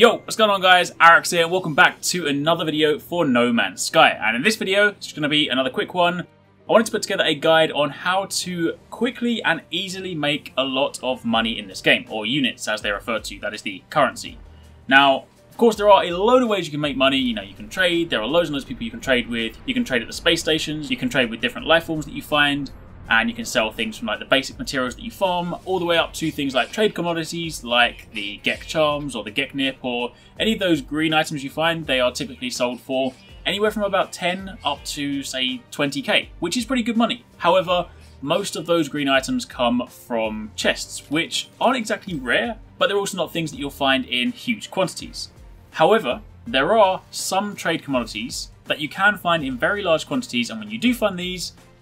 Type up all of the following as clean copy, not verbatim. Yo, what's going on guys, Arx here, welcome back to another video for No Man's Sky. And in this video, it's just going to be another quick one. I wanted to put together a guide on how to quickly and easily make a lot of money in this game, or units as they refer to, that is the currency. Now, of course there are a load of ways you can make money, you know, you can trade, there are loads and loads of people you can trade with, you can trade at the space stations, you can trade with different life forms that you find, and you can sell things from like the basic materials that you farm all the way up to things like trade commodities like the Gek charms or the Geknip or any of those green items you find. They are typically sold for anywhere from about 10 up to say 20k, which is pretty good money. However, most of those green items come from chests, which aren't exactly rare, but they're also not things that you'll find in huge quantities. However, there are some trade commodities that you can find in very large quantities, and when you do find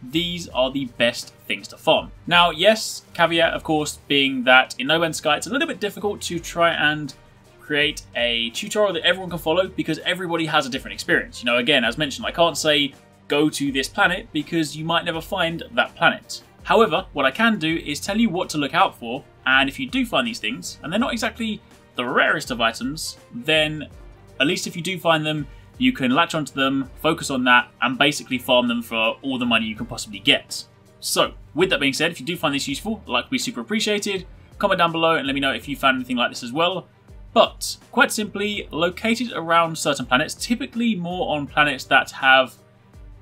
these are the best things to farm. Now, yes, caveat of course being that in No Man's Sky it's a little bit difficult to try and create a tutorial that everyone can follow because everybody has a different experience. You know, again, as mentioned, I can't say go to this planet because you might never find that planet. However, what I can do is tell you what to look out for, and if you do find these things, and they're not exactly the rarest of items, then at least if you do find them, you can latch onto them, focus on that, and basically farm them for all the money you can possibly get. So, with that being said, if you do find this useful, I'd like to be super appreciated. Comment down below and let me know if you found anything like this as well. But, quite simply, located around certain planets, typically more on planets that have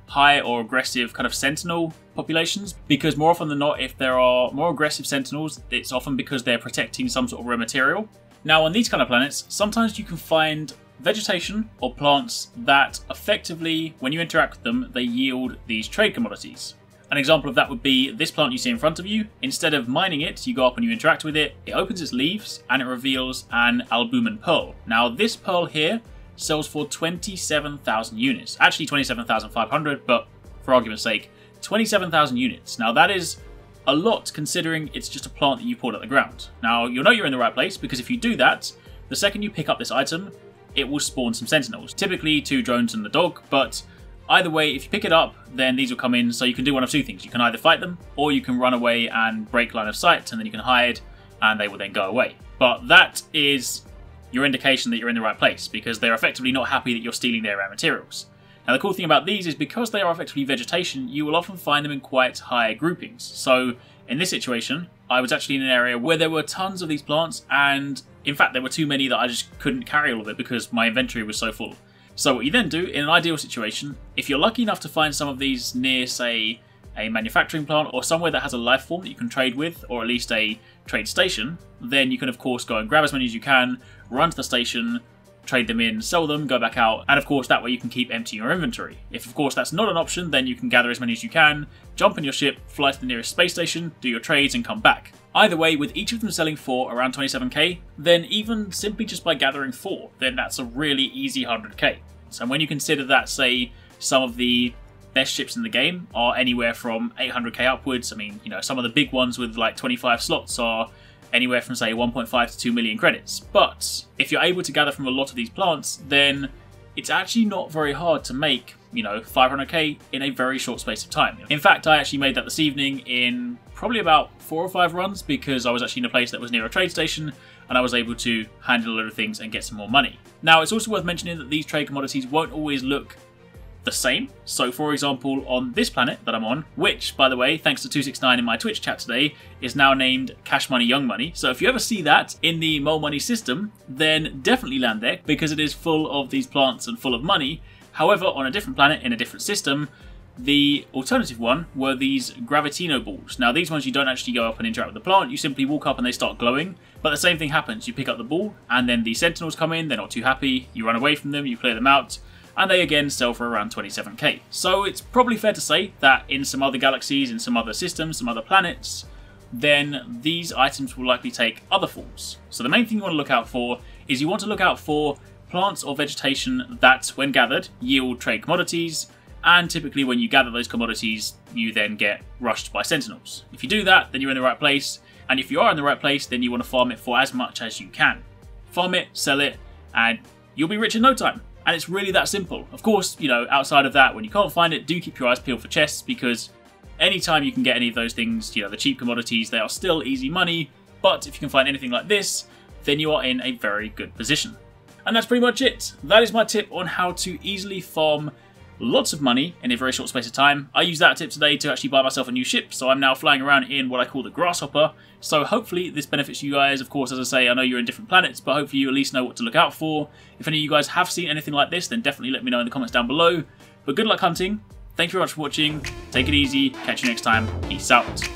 high or aggressive kind of sentinel populations, because more often than not, if there are more aggressive sentinels, it's often because they're protecting some sort of rare material. Now, on these kind of planets, sometimes you can find vegetation or plants that effectively, when you interact with them, they yield these trade commodities. An example of that would be this plant you see in front of you. Instead of mining it, you go up and you interact with it, it opens its leaves and it reveals an albumen pearl. Now this pearl here sells for 27,000 units, actually 27,500, but for argument's sake, 27,000 units. Now that is a lot considering it's just a plant that you pulled out the ground. Now you'll know you're in the right place because if you do that, the second you pick up this item, it will spawn some sentinels, typically 2 drones and the dog, but either way, if you pick it up, then these will come in, so you can do one of two things. You can either fight them, or you can run away and break line of sight, and then you can hide, and they will then go away. But that is your indication that you're in the right place, because they're effectively not happy that you're stealing their rare materials. Now the cool thing about these is because they are effectively vegetation, you will often find them in quite high groupings. So in this situation, I was actually in an area where there were tons of these plants, and in fact there were too many that I just couldn't carry all of it because my inventory was so full. So what you then do, in an ideal situation, if you're lucky enough to find some of these near, say, a manufacturing plant or somewhere that has a life form that you can trade with, or at least a trade station, then you can of course go and grab as many as you can, run to the station, trade them in, sell them, go back out, and of course that way you can keep emptying your inventory. If of course that's not an option, then you can gather as many as you can, jump in your ship, fly to the nearest space station, do your trades and come back. Either way, with each of them selling for around 27k, then even simply just by gathering 4, then that's a really easy 100k. So when you consider that, say, some of the best ships in the game are anywhere from 800k upwards, I mean, you know, some of the big ones with like 25 slots are anywhere from say 1.5 to 2 million credits. But if you're able to gather from a lot of these plants, then it's actually not very hard to make, you know, 500k in a very short space of time. In fact, I actually made that this evening in probably about 4 or 5 runs because I was actually in a place that was near a trade station and I was able to handle a lot of things and get some more money. Now, it's also worth mentioning that these trade commodities won't always look the same. So for example, on this planet that I'm on, which by the way, thanks to 269 in my Twitch chat today, is now named Cash Money Young Money. So if you ever see that in the Mole Money system, then definitely land there because it is full of these plants and full of money. However, on a different planet in a different system, the alternative one were these Gravitino balls. Now these ones you don't actually go up and interact with the plant, you simply walk up and they start glowing. But the same thing happens, you pick up the ball and then the sentinels come in, they're not too happy, you run away from them, you clear them out, and they again sell for around 27k. So it's probably fair to say that in some other galaxies, in some other systems, some other planets, then these items will likely take other forms. So the main thing you want to look out for is you want to look out for plants or vegetation that, when gathered, yield trade commodities, and typically when you gather those commodities, you then get rushed by sentinels. If you do that, then you're in the right place, and if you are in the right place, then you want to farm it for as much as you can. Farm it, sell it, and you'll be rich in no time. And it's really that simple. Of course, you know, outside of that, when you can't find it, do keep your eyes peeled for chests because anytime you can get any of those things, you know, the cheap commodities, they are still easy money. But if you can find anything like this, then you are in a very good position. And that's pretty much it. That is my tip on how to easily farm lots of money in a very short space of time. I used that tip today to actually buy myself a new ship, so I'm now flying around in what I call the Grasshopper. So hopefully this benefits you guys. Of course, as I say, I know you're in different planets, but hopefully you at least know what to look out for. If any of you guys have seen anything like this, then definitely let me know in the comments down below. But good luck hunting. Thank you very much for watching. Take it easy. Catch you next time. Peace out.